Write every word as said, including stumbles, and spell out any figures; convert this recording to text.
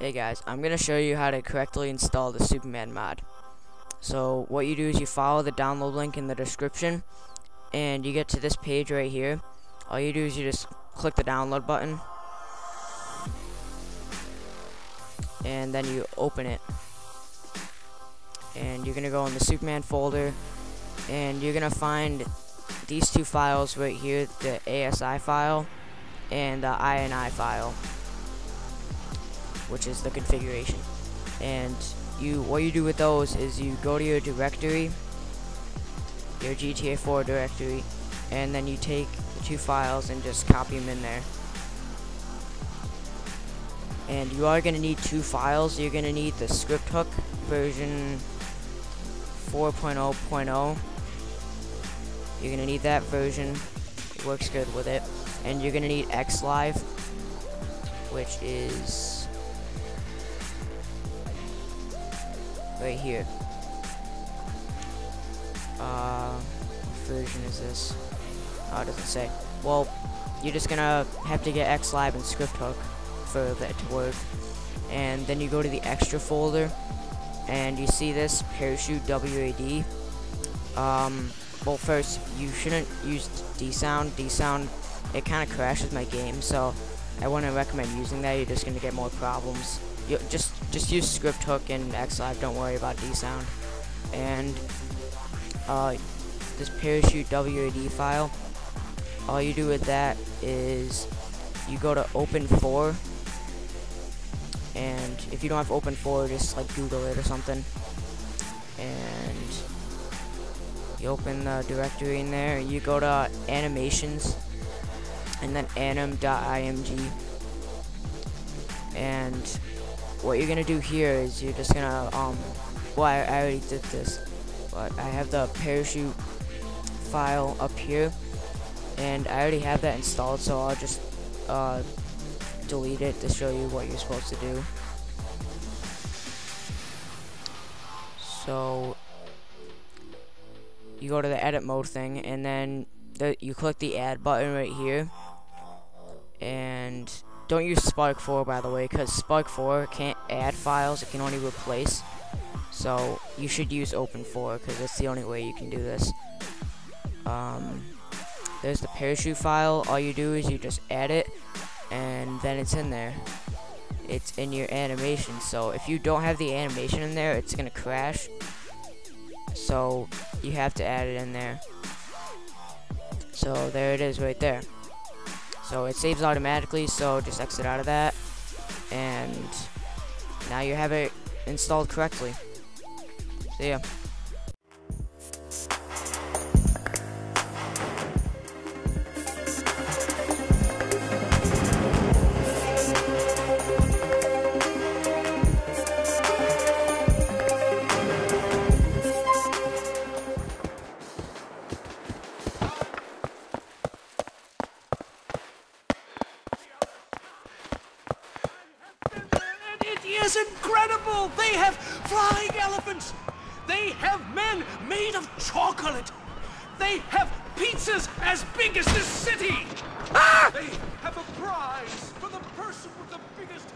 Hey guys, I'm going to show you how to correctly install the Superman mod. So what you do is you follow the download link in the description and you get to this page right here. All you do is you just click the download button and then you open it. And you're going to go in the Superman folder and you're going to find these two files right here, the A S I file and the I N I file, which is the configuration. And you what you do with those is you go to your directory, your G T A four directory, and then you take the two files and just copy them in there. And you are going to need two files. You're going to need the script hook version four point oh point oh. You're going to need that version. It works good with it. And you're going to need XLive, which is right here. Uh, what version is this? Oh, it doesn't say. Well, you're just gonna have to get XLive and script hook for that to work. And then you go to the extra folder, and you see this parachute dot wad. Um, well, first you shouldn't use dsound. Dsound, it kind of crashes my game, so I wouldn't recommend using that. You're just gonna get more problems. You just just use script hook and XLive. Don't worry about dsound. And uh, this parachute dot wad file, all you do with that is you go to open four, and if you don't have open four, just like Google it or something, and you open the directory in there. You go to animations and then anim dot I M G, and what you're gonna do here is you're just gonna um well I, I already did this, but I have the parachute file up here and I already have that installed, so I'll just uh, delete it to show you what you're supposed to do. So you go to the edit mode thing and then the, you click the add button right here. And don't use Spark four, by the way, because Spark four can't add files, it can only replace. So you should use Open four, because that's the only way you can do this. Um, there's the parachute file. All you do is you just add it, and then it's in there. It's in your animation, so if you don't have the animation in there, it's going to crash. So you have to add it in there. So there it is right there. So it saves automatically, so just exit out of that, and now you have it installed correctly. See ya. It's incredible! They have flying elephants! They have men made of chocolate! They have pizzas as big as this city! Ah! They have a prize for the person with the biggest